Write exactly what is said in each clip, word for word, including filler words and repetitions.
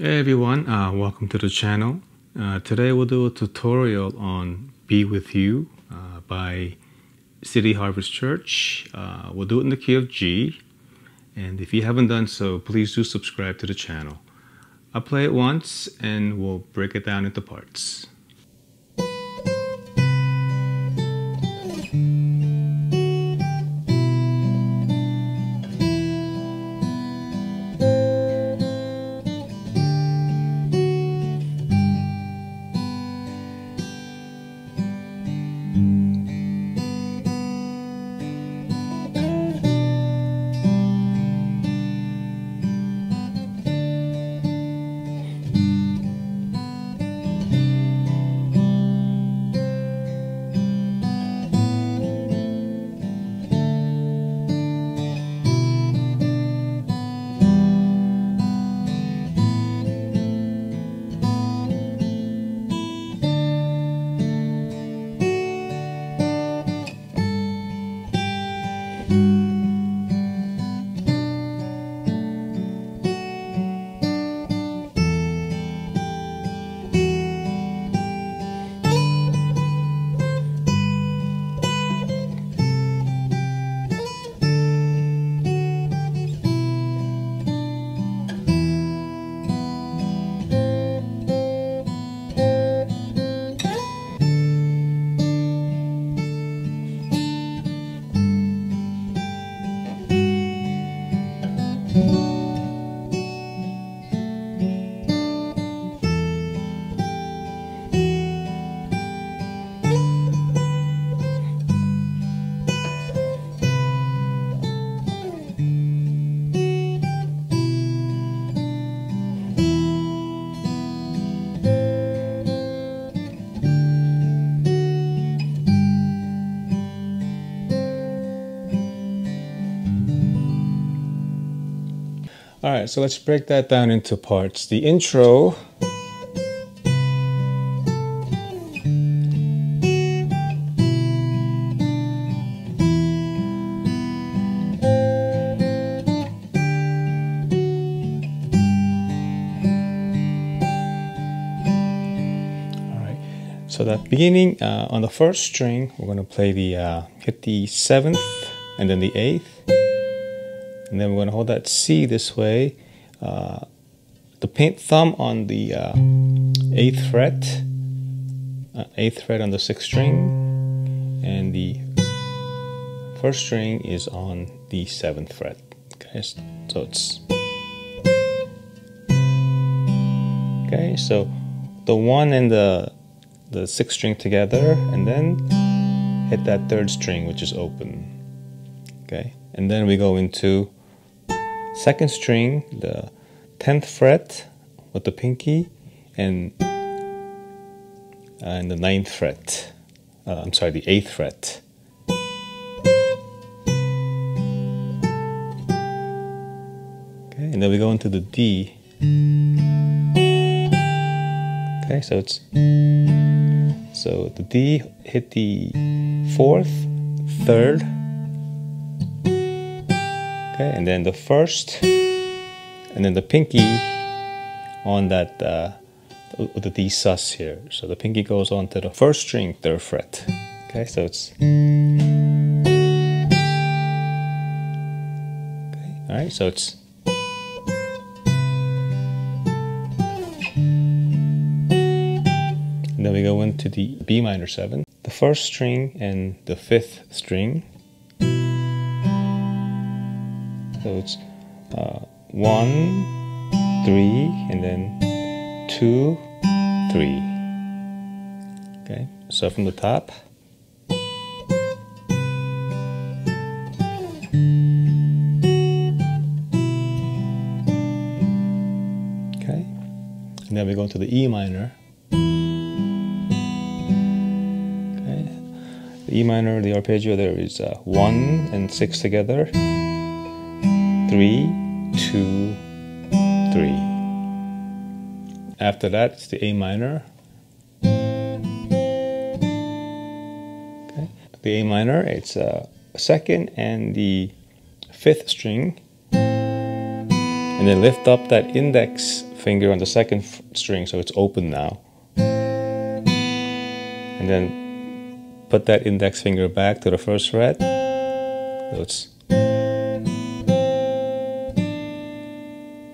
Hey everyone, uh, welcome to the channel. Uh, today we'll do a tutorial on Be With You uh, by City Harvest Church. Uh, we'll do it in the key of G, and if you haven't done so, please do subscribe to the channel. I'll play it once and we'll break it down into parts. All right, so let's break that down into parts. The intro. All right, so that beginning uh, on the first string, we're going to play the uh, hit the seventh and then the eighth. And then we're going to hold that C this way, uh, the paint thumb on the uh, eighth fret, uh, eighth fret on the sixth string, and the first string is on the seventh fret. Okay, so it's okay. So the one and the the sixth string together, and then hit that third string, which is open. Okay, and then we go into second string, the tenth fret with the pinky, and and the ninth fret. Uh, I'm sorry, the eighth fret. Okay, and then we go into the D. Okay, so it's so the D hit the fourth, third. Okay, and then the first, and then the pinky on that uh, with the D sus here. So the pinky goes on to the first string, third fret. Okay, so it's okay. All right, so it's and then we go into the B minor seven, the first string and the fifth string. So it's uh, one, three, and then two, three. Okay, so from the top. Okay, and then we go to the E minor. Okay, the E minor, the arpeggio there is uh, one and six together. Three, two, three. After that, it's the A minor. Okay. The A minor, it's a second and the fifth string. And then lift up that index finger on the second string, so it's open now. And then put that index finger back to the first fret. So it's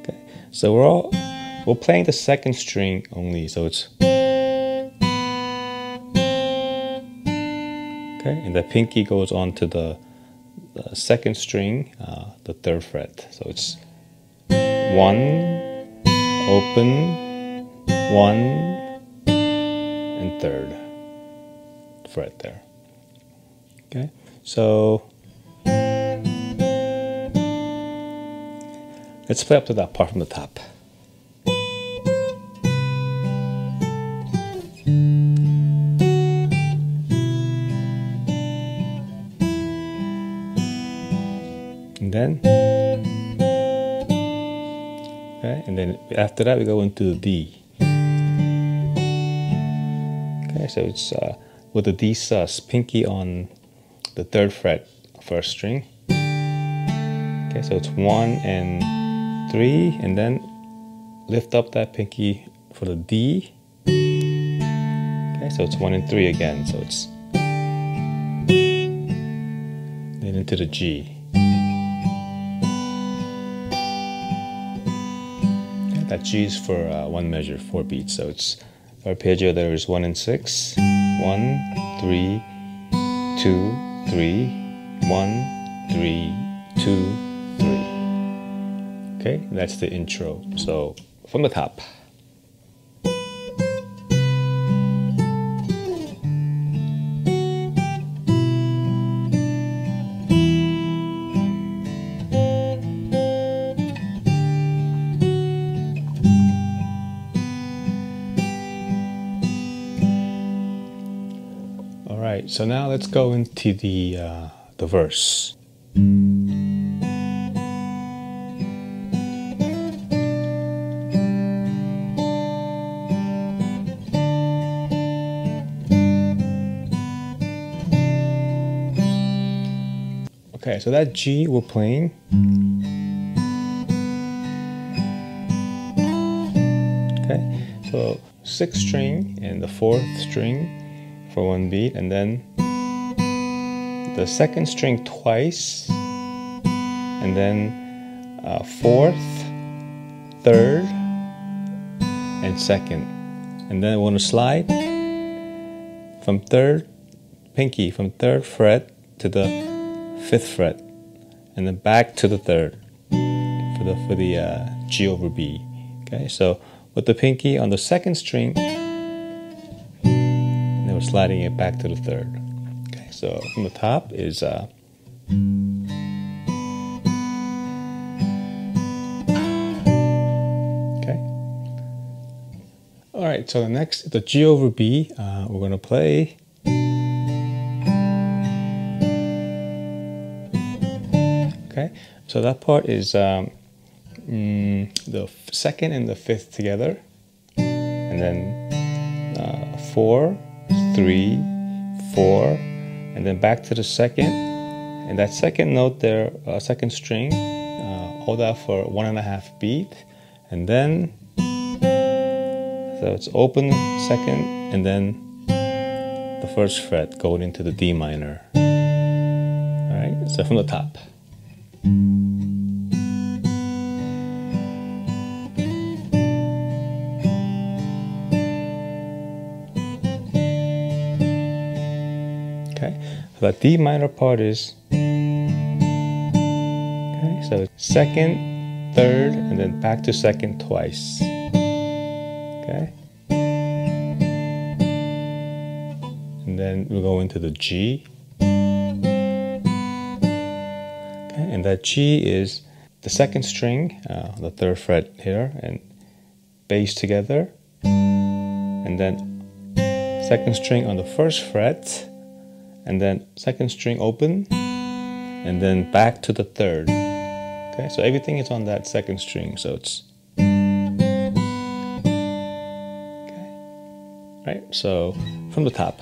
okay. So we're all we're playing the second string only. So it's okay, and the pinky goes on to the, the second string, uh, the third fret. So it's one, open, one, and third fret there. Okay, so let's play up to that part from the top. And then and then after that we go into the D. Okay, so it's uh, with the D sus, pinky on the third fret, first string. Okay, so it's one and three, and then lift up that pinky for the D. Okay, so it's one and three again, so it's then into the G. That G is for uh, one measure, four beats. So it's arpeggio. There is one and six, one, three, two, three, one, three, two, three. Okay, that's the intro. So from the top. So now let's go into the uh, the verse. Okay, so that G we're playing. Okay, so sixth string and the fourth string for one beat, and then the second string twice, and then uh, fourth, third, and second, and then I want to slide from third pinky from third fret to the fifth fret, and then back to the third for the for the uh, G over B. Okay, so with the pinky on the second string, sliding it back to the third. Okay, so from the top is uh, okay. All right, so the next, the G over B, uh, we're gonna play. Okay, so that part is um, mm, the second and the fifth together, and then uh, four, three, four, and then back to the second, and that second note there, uh, second string, uh, hold out for one and a half beat, and then so it's open second, and then the first fret going into the D minor. All right, so from the top. So that D minor part is okay, so second, third, and then back to second twice. Okay, and then we'll go into the G. Okay, and that G is the second string, uh, the third fret here, and bass together, and then second string on the first fret, and then second string open, and then back to the third. Okay, so everything is on that second string, so it's okay. Right, so from the top.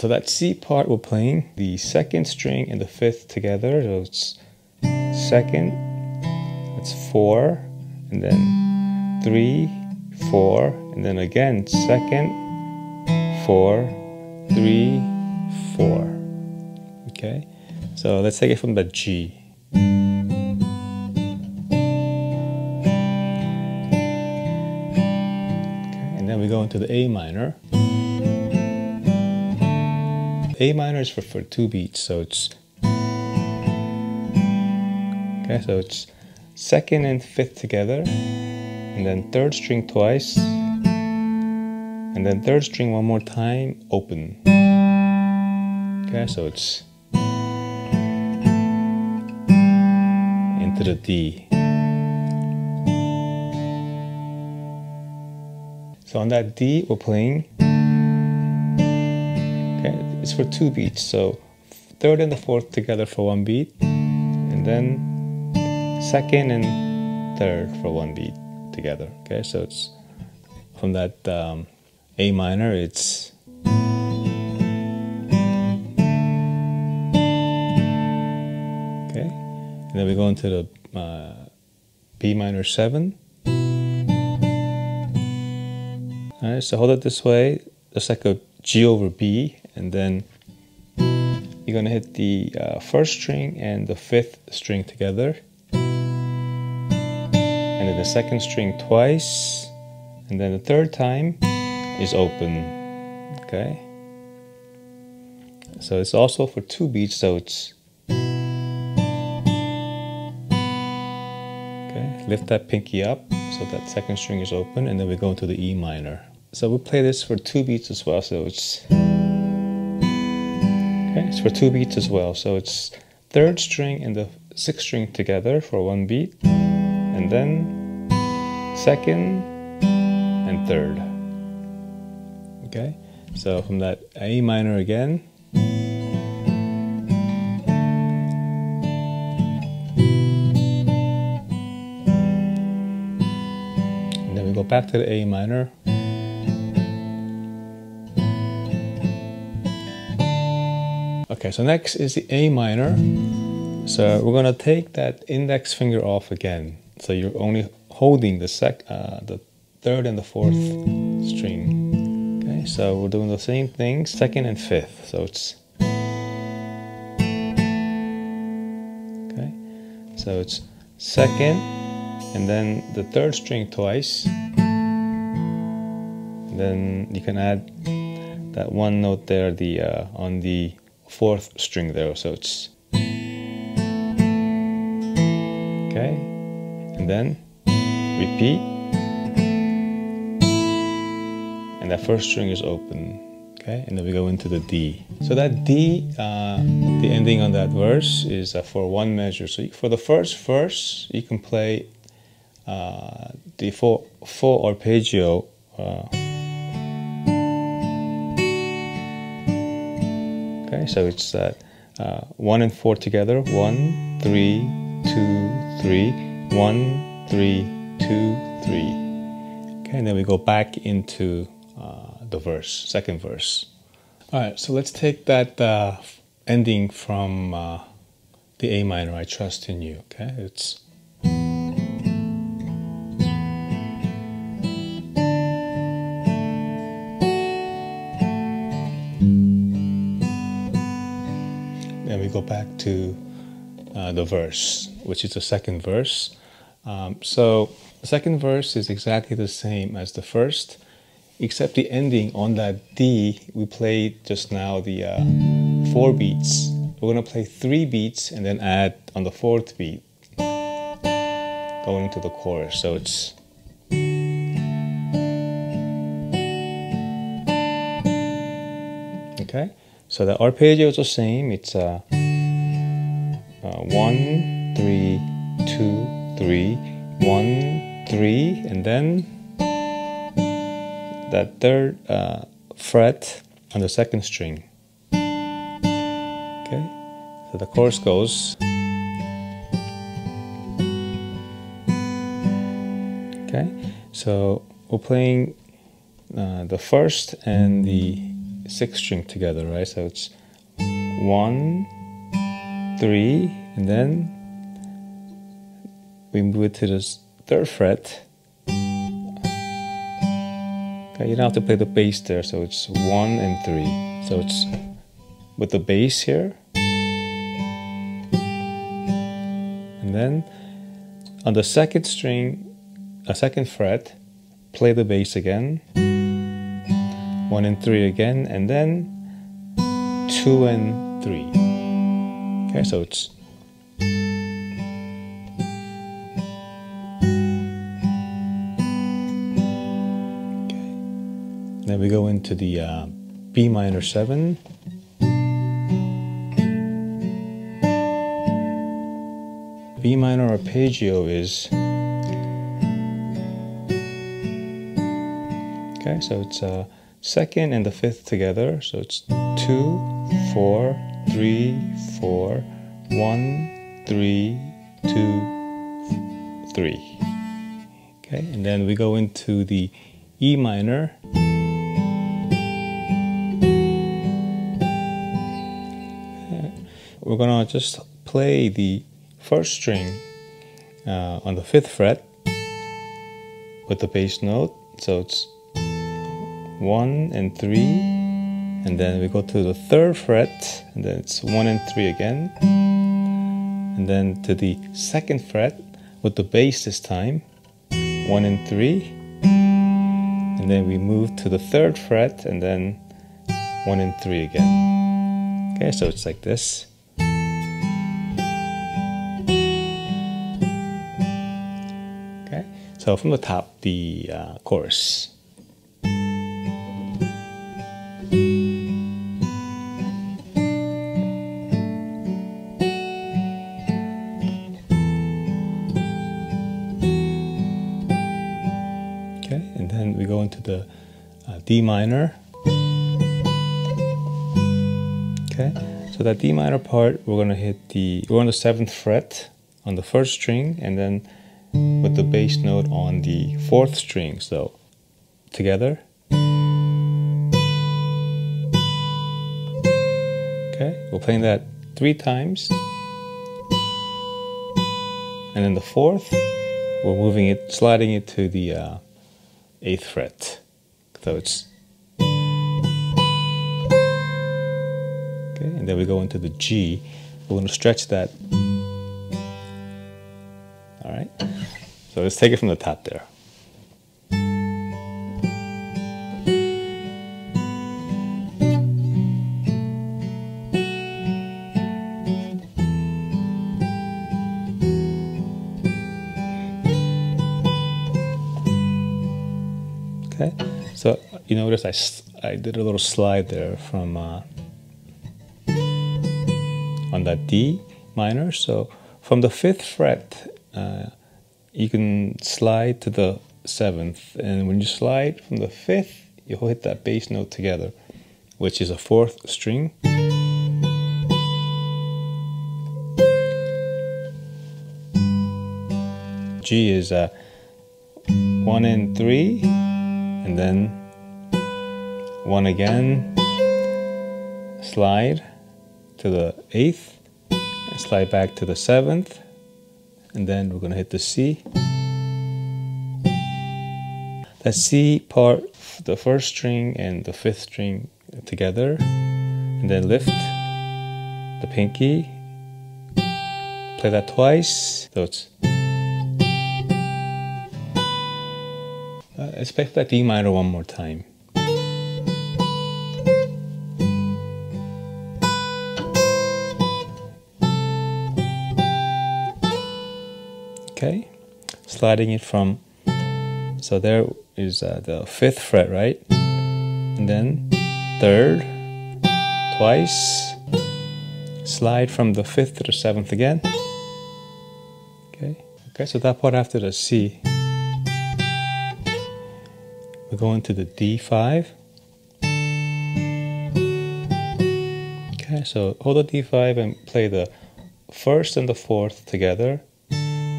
So that C part we're playing the second string and the fifth together. So it's second, that's four, and then three, four, and then again second, four, three, four. Okay, so let's take it from the G. Okay, and then we go into the A minor. A minor is for, for two beats, so it's okay, so it's second and fifth together, and then third string twice, and then third string one more time, open. Okay, so it's into the D. So on that D we're playing, it's for two beats, so third and the fourth together for one beat, and then second and third for one beat together. Okay, so it's from that um, A minor, it's okay, and then we go into the uh, B minor seven. All right, so hold it this way, just like a G over B. And then you're going to hit the uh, first string and the fifth string together. And then the second string twice. And then the third time is open. Okay. So it's also for two beats, so it's... Okay, lift that pinky up so that second string is open. And then we go into the E minor. So we'll play this for two beats as well, so it's... It's for two beats as well, so it's third string and the sixth string together for one beat, and then second and third. Okay, so from that A minor again, and then we go back to the A minor. Okay, so next is the A minor. So we're gonna take that index finger off again. So you're only holding the sec, uh, the third and the fourth string. Okay, so we're doing the same thing, second and fifth. So it's okay. So it's second, and then the third string twice. And then you can add that one note there, the uh, on the fourth string there, so it's okay, and then repeat, and that first string is open. Okay, and then we go into the D. So that D, uh, the ending on that verse is uh, for one measure. So you, for the first verse, you can play uh, the full, full arpeggio. Uh, Okay, so it's that uh, one and four together, one, three, two, three, one, three, two, three. Okay, and then we go back into uh, the verse, second verse. All right, so let's take that uh, ending from uh, the A minor, I trust in you. Okay, it's back to uh, the verse, which is the second verse. Um, so the second verse is exactly the same as the first, except the ending on that D, we played just now the uh, four beats. We're going to play three beats and then add on the fourth beat, going into the chorus. So it's okay. So the arpeggio is the same. It's a uh, Uh, one, three, two, three, one, three, and then that third uh, fret on the second string. Okay, so the chorus goes. Okay, so we're playing uh, the first and the six string together, right? So it's one, three, and then we move it to the third fret. Okay, you don't have to play the bass there, so it's one and three. So it's with the bass here. And then on the second string, a second fret, play the bass again. One and three again, and then two and three. Okay, so it's then we go into the uh, B minor seven. B minor arpeggio is okay, so it's a uh, second and the fifth together, so it's two, four, three, four, one, three, two, three. Okay, and then we go into the E minor. We're gonna just play the first string uh, on the fifth fret with the bass note. So it's one and three, and then we go to the third fret, and then it's one and three again, and then to the second fret with the bass this time, one and three, and then we move to the third fret, and then one and three again. Okay, so it's like this. So from the top, the uh, chorus. Okay, and then we go into the uh, D minor. Okay, so that D minor part, we're gonna hit the we're on the seventh fret on the first string, and then with the bass note on the fourth string, so together. Okay, we're playing that three times, and then the fourth, we're moving it, sliding it to the uh, eighth fret. So it's okay, and then we go into the G. We're going to stretch that. All right. So let's take it from the top there. Okay, so you notice I, I did a little slide there from uh, on that D minor. So from the fifth fret, uh, you can slide to the seventh, and when you slide from the fifth, you'll hit that bass note together, which is a fourth string. G is a one and three, and then one again, slide to the eighth, and slide back to the seventh. And then we're going to hit the C. That C part, the first string and the fifth string together, and then lift the pinky, play that twice. So it's uh, let's play that D minor one more time. Okay, sliding it from, so there is uh, the fifth fret, right? And then third, twice, slide from the fifth to the seventh again. Okay, okay. So that part after the C, we go into the D five. Okay, so hold the D five and play the first and the fourth together,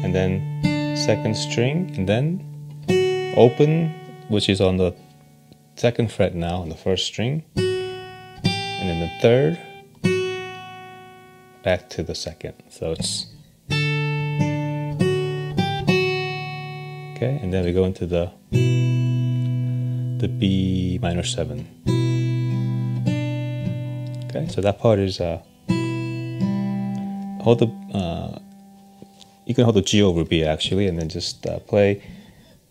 and then second string, and then open, which is on the second fret now on the first string, third, back to the second. So it's okay, and then we go into the the B minor seven. Okay, so that part is uh, hold the uh, you can hold the G over B actually, and then just uh, play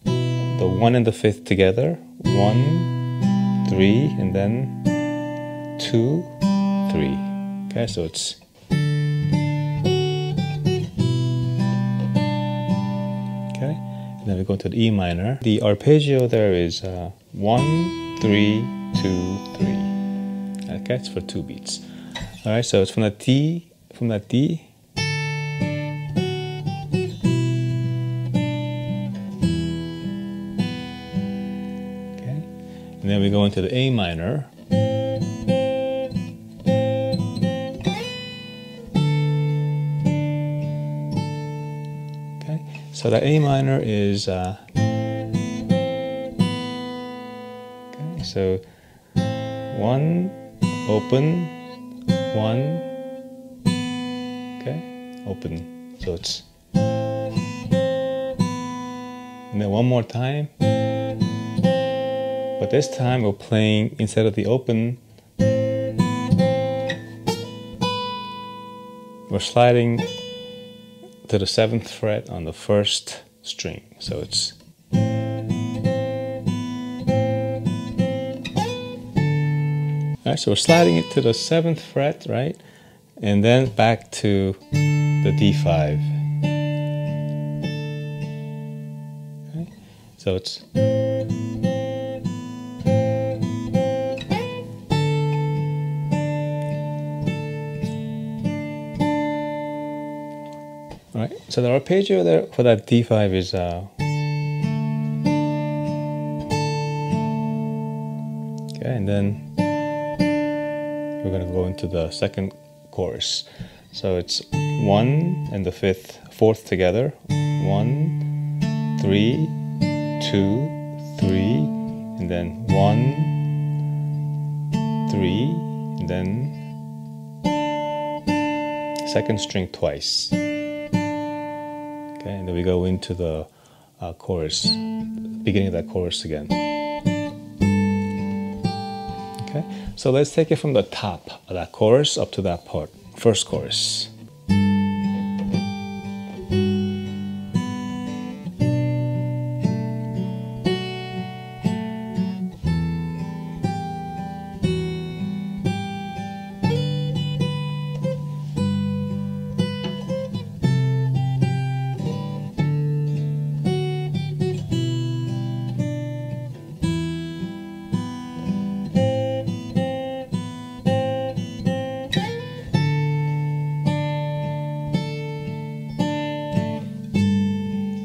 the one and the fifth together, one, three, and then two, three. Okay, so it's okay, and then we go to the E minor. The arpeggio there is uh, one, three, two, three. Okay, it's for two beats. All right, so it's from that D, from that D. Okay, and then we go into the A minor. Okay, so that A minor is uh, okay. So one. Open, one, okay, open, so it's, and then one more time, but this time we're playing, instead of the open, we're sliding to the seventh fret on the first string, so it's, so we're sliding it to the seventh fret, right? And then back to the D five. Okay? So it's... All right, so the arpeggio there for that D five is... Uh, okay, and then... we're going to go into the second chorus. So it's one and the fifth, fourth together. One, three, two, three, and then one, three, and then second string twice. Okay, and then we go into the uh, chorus, beginning of that chorus again. Okay, so let's take it from the top of that chorus up to that part, first chorus.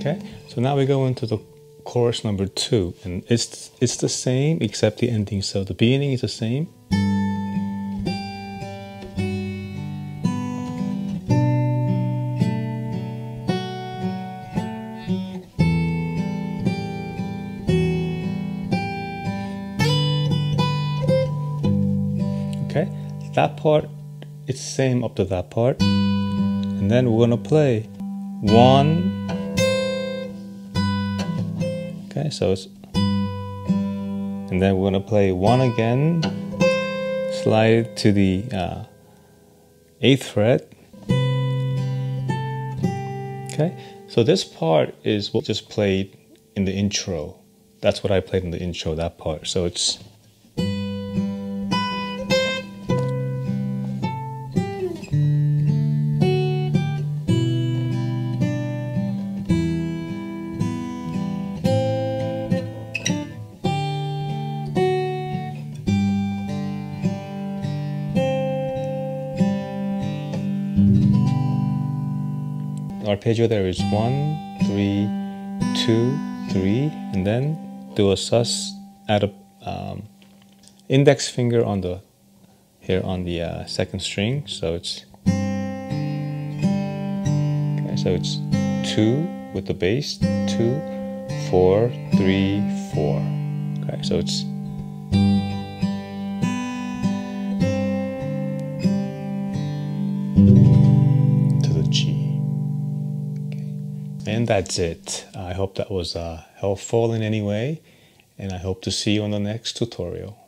Okay, so now we go into the chorus number two, and it's it's the same except the ending. So the beginning is the same. Okay, that part it's same up to that part, and then we're gonna play one. Okay, so it's, and then we're gonna play one again, slide to the uh, eighth fret. Okay, so this part is what just played in the intro. That's what I played in the intro, that part. So it's arpeggio there is one, three, two, three, and then do a sus, add a um, index finger on the here on the uh, second string, so it's okay, so it's two with the bass, two, four, three, four. Okay, so it's And that's it. I hope that was uh, helpful in any way, and I hope to see you on the next tutorial.